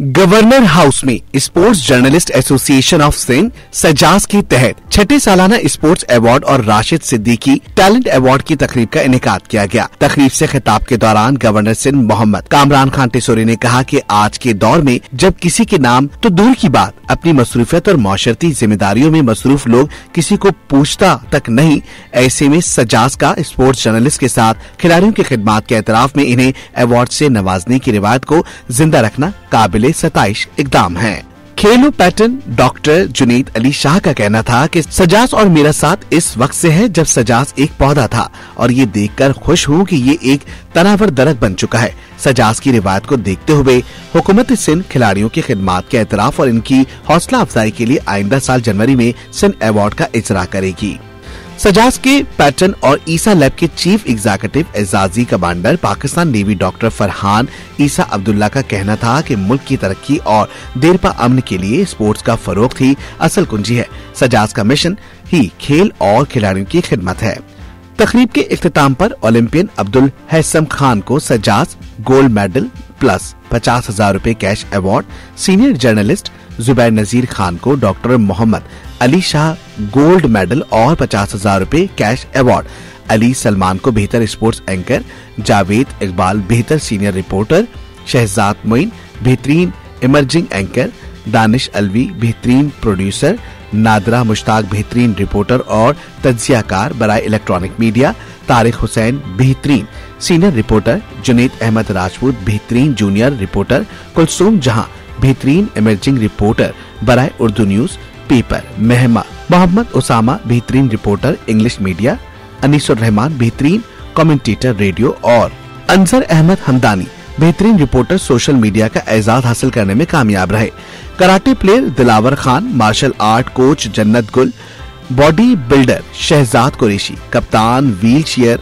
Governor house में sports journalist association of Sindh सजास के तहत छठे सालाना स्पोर्ट्स अवार्ड और राशिद सिद्दीकी टैलेंट अवार्ड की तकरीब का इनेकाद किया गया। तकरीब से खिताब के दौरान गवर्नर सिंध मोहम्मद कामरान खान टेसोरी ने कहा कि आज के दौर में जब किसी के नाम तो दूर की बात, अपनी मसरूफियत और मौशरती जिम्मेदारियों में मसरूफ लोग किसी को पूछता तक नहीं, ऐसे में सजास का स्पोर्ट्स जर्नलिस्ट के साथ खिलाड़ियों की खिदमात के एतराफ में इन्हें अवार्ड से नवाजने की रिवायत को जिंदा रखना काबिल सताइश इकदाम है। खेलो पैटर्न डॉक्टर जुनैद अली शाह का कहना था कि सजास और मेरा साथ इस वक्त से है जब सजास एक पौधा था और ये देखकर खुश हूँ कि ये एक तनावर दरख्त बन चुका है। सजास की रिवायत को देखते हुए हुकूमत सिंध खिलाड़ियों की खिदमात के एतराफ और इनकी हौसला अफजाई के लिए आइंदा साल जनवरी में सिंध अवार्ड का इजरा करेगी। सजास के पैटर्न और ईसा लैब के चीफ एग्जीक्यूटिव एजाजी commander Pakistan navy doctor Farhan Isa Abdullah का कहना था कि मुल्क की तरक्की और देरपा अमन के लिए स्पोर्ट्स का फरोग ही असल कुंजी है। सजास का मिशन ही खेल और खिलाड़ियों की खिदमत है। तकरीब के इख्तिताम पर ओलंपियन अब्दुल हसैम खान को सजास गोल्ड मेडल प्लस 50,000 रूपए cash award, senior journalist Zubair Nazir Khan को doctor Mohammad Ali Shah gold medal और 50,000 रूपए कैश अवार्ड, अली सलमान को बेहतर स्पोर्ट्स एंकर, जावेद इकबाल बेहतर सीनियर रिपोर्टर, शहजाद मोइन बेहतरीन इमर्जिंग एंकर, दानिश अलवी बेहतरीन प्रोड्यूसर, नादरा मुश्ताक बेहतरीन रिपोर्टर और तज्जियाकार बराए इलेक्ट्रॉनिक मीडिया, तारिक हुसैन बेहतरीन सीनियर रिपोर्टर, जुनैद अहमद राजपूत बेहतरीन जूनियर रिपोर्टर, कुलसुम जहां बेहतरीन इमर्जिंग रिपोर्टर बराए उर्दू न्यूज पेपर, महमा मोहम्मद उसामा बेहतरीन reporter English media, Anisur Rahman बेहतरीन कमेंटेटर रेडियो और अंजर अहमद हमदानी बेहतरीन रिपोर्टर सोशल मीडिया का एजाज हासिल करने में कामयाब रहे। Karate player Dilawar Khan, martial art coach Jannat Gul, body builder Shahzad Qureshi, कप्तान wheel chair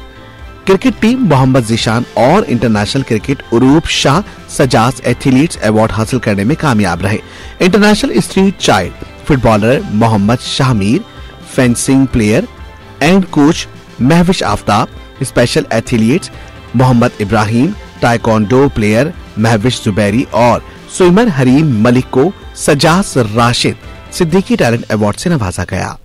cricket team Mohammad Zeeshan और इंटरनेशनल क्रिकेट उरूप शाह सजास एथलीट्स अवार्ड हासिल करने में कामयाब रहे। International street child footballer Mohammad Shah Mir, fencing player and coach Mahwish Aftab, special athletes Mohammad Ibrahim, taekwondo player Mahwish Zubairi और स्विमर हरीम मलिक को सजास राशिद सिद्दीकी टैलेंट अवार्ड से नवाजा गया।